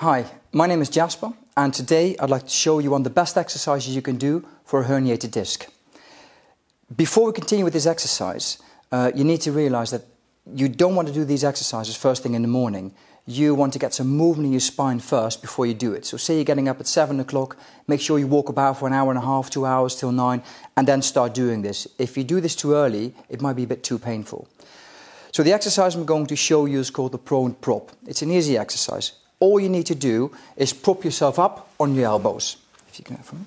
Hi, my name is Jasper, and today I'd like to show you one of the best exercises you can do for a herniated disc. Before we continue with this exercise, you need to realize that you don't want to do these exercises first thing in the morning. You want to get some movement in your spine first before you do it. So say you're getting up at 7 o'clock, make sure you walk about for an hour and a half, 2 hours till 9, and then start doing this. If you do this too early, it might be a bit too painful. So the exercise I'm going to show you is called the prone prop. It's an easy exercise. All you need to do is prop yourself up on your elbows. If you can have them.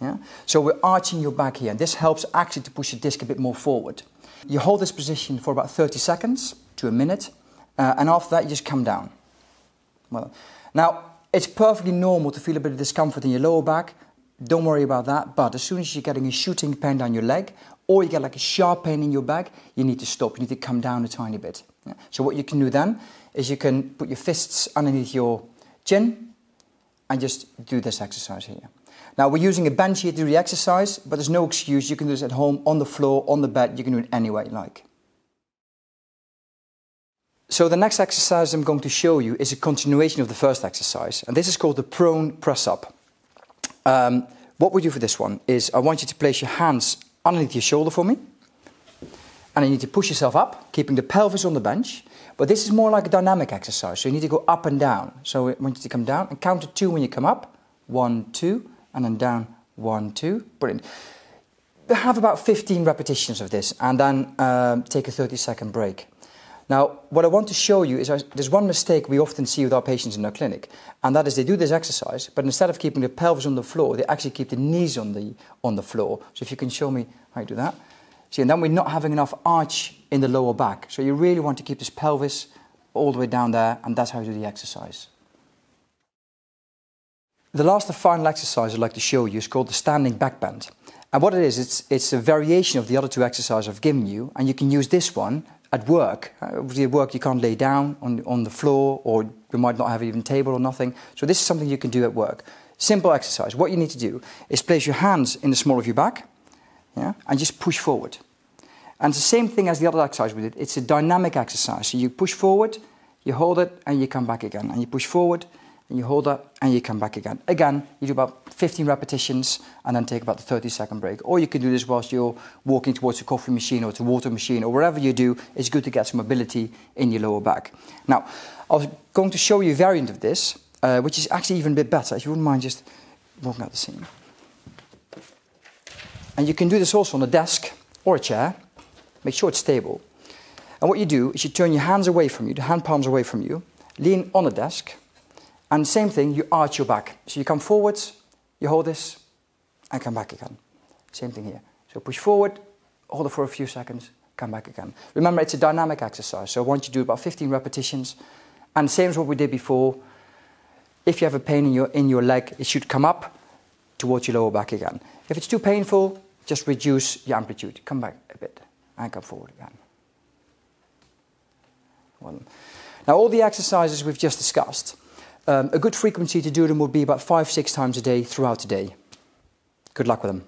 Yeah? So we're arching your back here, and this helps actually to push the disc a bit more forward. You hold this position for about 30 seconds to a minute, and after that you just come down. Well, now, it's perfectly normal to feel a bit of discomfort in your lower back. Don't worry about that, but as soon as you're getting a shooting pain down your leg, or you get like a sharp pain in your back, you need to stop, you need to come down a tiny bit. Yeah. So what you can do then is you can put your fists underneath your chin and just do this exercise here. Now we're using a bench here to do the exercise, but there's no excuse, you can do this at home, on the floor, on the bed, you can do it any way you like. So the next exercise I'm going to show you is a continuation of the first exercise, and this is called the prone press-up. What we do for this one is I want you to place your hands underneath your shoulder for me, and you need to push yourself up, keeping the pelvis on the bench, but this is more like a dynamic exercise, so you need to go up and down. So I want you to come down and count to 2 when you come up, 1, 2, and then down, 1, 2, brilliant. Have about 15 repetitions of this, and then take a 30-second break. Now, what I want to show you is there's one mistake we often see with our patients in our clinic, and that is they do this exercise, but instead of keeping the pelvis on the floor, they actually keep the knees on the floor. So if you can show me how you do that. See, and then we're not having enough arch in the lower back. So you really want to keep this pelvis all the way down there, and that's how you do the exercise. The last and final exercise I'd like to show you is called the standing back bend. And what it is, it's a variation of the other two exercises I've given you, and you can use this one at work. Obviously at work you can't lay down on the floor, or you might not have even a table or nothing. So this is something you can do at work. Simple exercise. What you need to do is place your hands in the small of your back, yeah, and just push forward. And it's the same thing as the other exercise we did. It's a dynamic exercise. So you push forward, you hold it, and you come back again. And you push forward, and you hold it, and you come back again. Again, you do about 15 repetitions, and then take about the 30-second break. Or you can do this whilst you're walking towards a coffee machine or to a water machine, or wherever you do, it's good to get some mobility in your lower back. Now, I was going to show you a variant of this, which is actually even a bit better. If you wouldn't mind just walking out the scene. And you can do this also on a desk or a chair. Make sure it's stable. And what you do is you turn your hands away from you, the hand palms away from you, lean on the desk, and same thing, you arch your back. So you come forwards, you hold this, and come back again. Same thing here. So push forward, hold it for a few seconds, come back again. Remember, it's a dynamic exercise, so I want you to do about 15 repetitions. And same as what we did before, if you have a pain in your leg, it should come up towards your lower back again. If it's too painful, just reduce your amplitude. Come back a bit and come forward again. Well, now all the exercises we've just discussed, a good frequency to do them would be about 5-6 times a day throughout the day. Good luck with them.